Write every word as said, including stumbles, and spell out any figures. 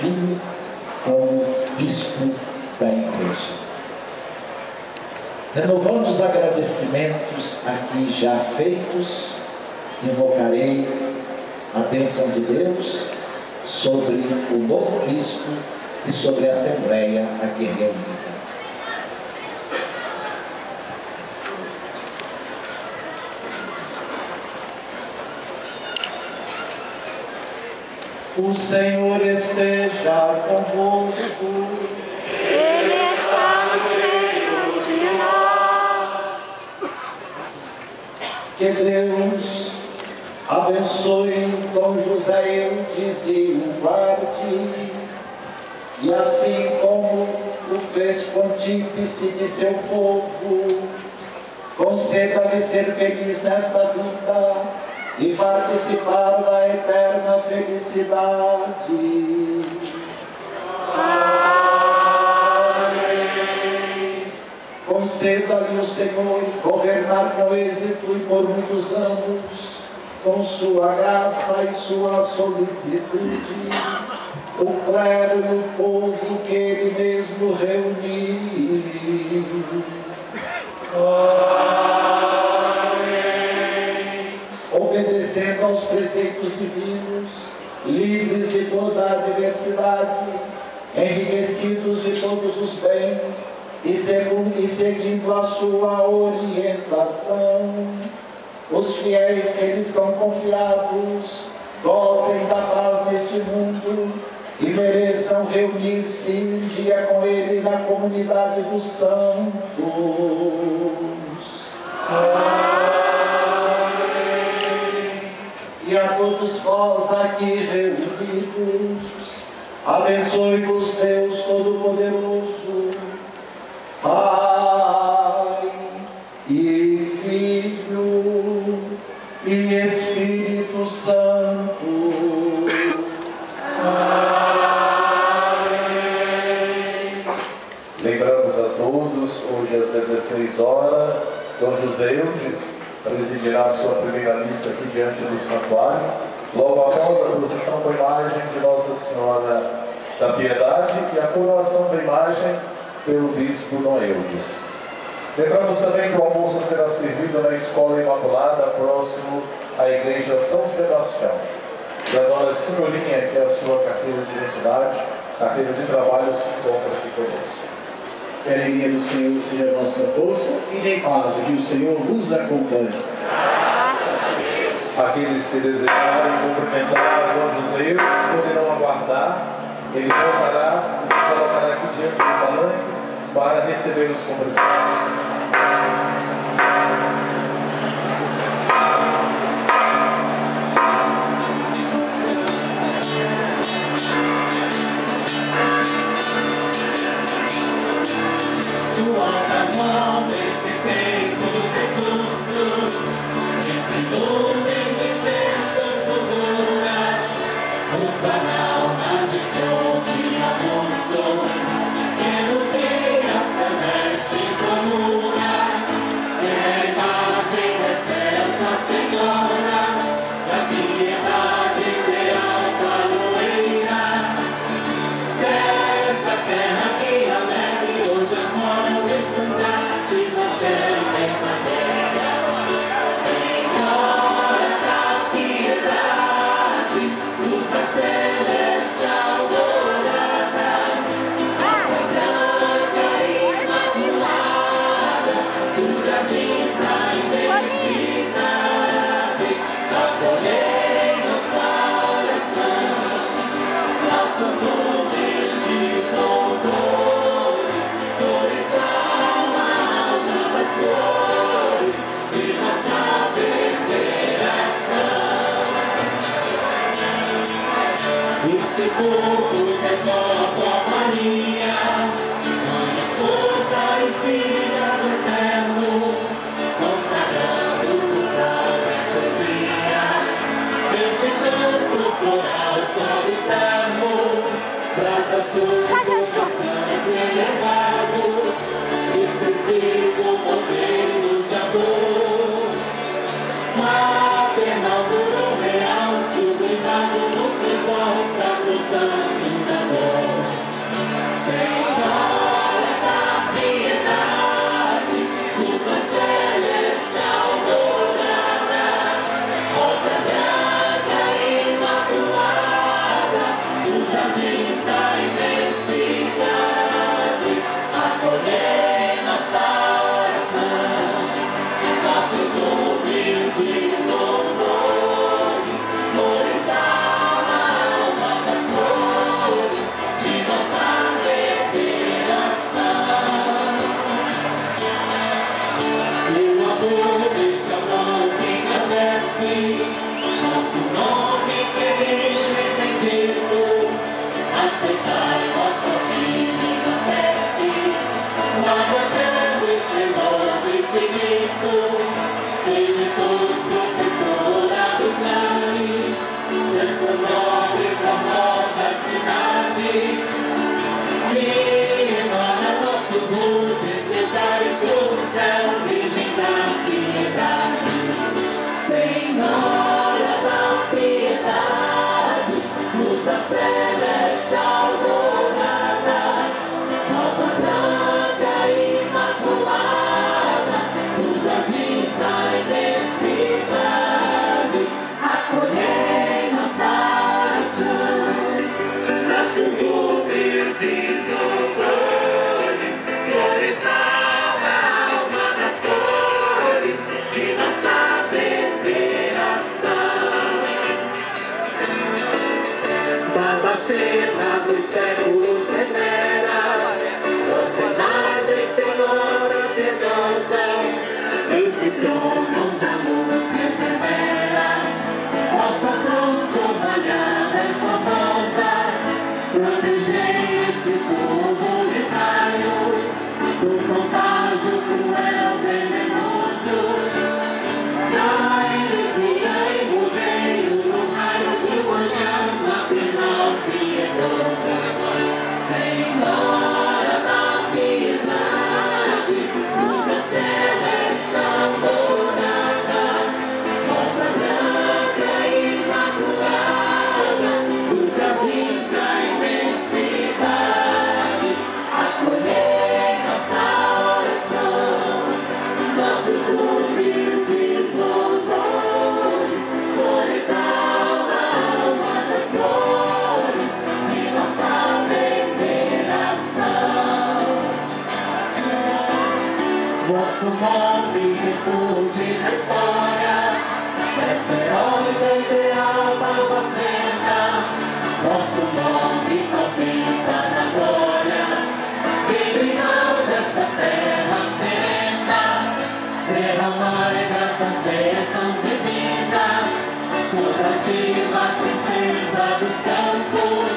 Filho como Bispo da Igreja. Renovando os agradecimentos aqui já feitos, invocarei a bênção de Deus sobre o novo Bispo e sobre a Assembleia aqui reunida. O Senhor esteja convosco. Ele está no meio de nós. Que Deus abençoe Dom José Eudes e o guarde, e assim como o fez pontífice de seu povo, conceda-lhe ser feliz nesta vida e participar da eterna felicidade. Amém. Conceda-lhe o Senhor governar com êxito e por muitos anos, com sua graça e sua solicitude, o clero e o povo que ele mesmo reuniu. Amém. Obedecendo aos preceitos divinos, livres de toda adversidade, enriquecidos de todos os bens, e, segundo, e seguindo a sua orientação, os fiéis que lhes são confiados gozem da paz neste mundo e mereçam reunir-se um dia com ele na comunidade dos santos. Amém. E a todos vós aqui reunidos, abençoe-vos Deus Todo-Poderoso, Pai e Filho e Espírito Santo. Amém. Lembramos a todos, hoje às dezesseis horas, Dom José Eudes presidirá a sua primeira missa aqui diante do santuário, logo após a procissão com a imagem de Nossa Senhora da Piedade e a coroação da imagem pelo Bispo Dom Eudes. Lembramos também que o almoço será servido na Escola Imaculada, próximo à Igreja São Sebastião. E a dona Senhorinha, que é a sua carteira de identidade, carteira de trabalho, se encontra aqui conosco. Que a alegria do Senhor seja a nossa força, e em paz, que o Senhor nos acompanhe. Aqueles que desejarem cumprimentar Dom José Eudes poderão aguardar. Ele voltará e se colocará aqui diante do palanque para receber os cumprimentos. Santa na cena dos séculos venera, vossa imagem, Senhora piedosa, esse dom onde a luz revela, vossa fronte orvalhada e famosa, protegei esse povo livrai-o do contágio cruel venenoso. Vosso nome refúgio na história, desta heróica e ideal Palmacena, vosso nome palpita na glória, virginal desta terra serena, derramai graças bênçãos divinas, sobre a diva princesa dos campos.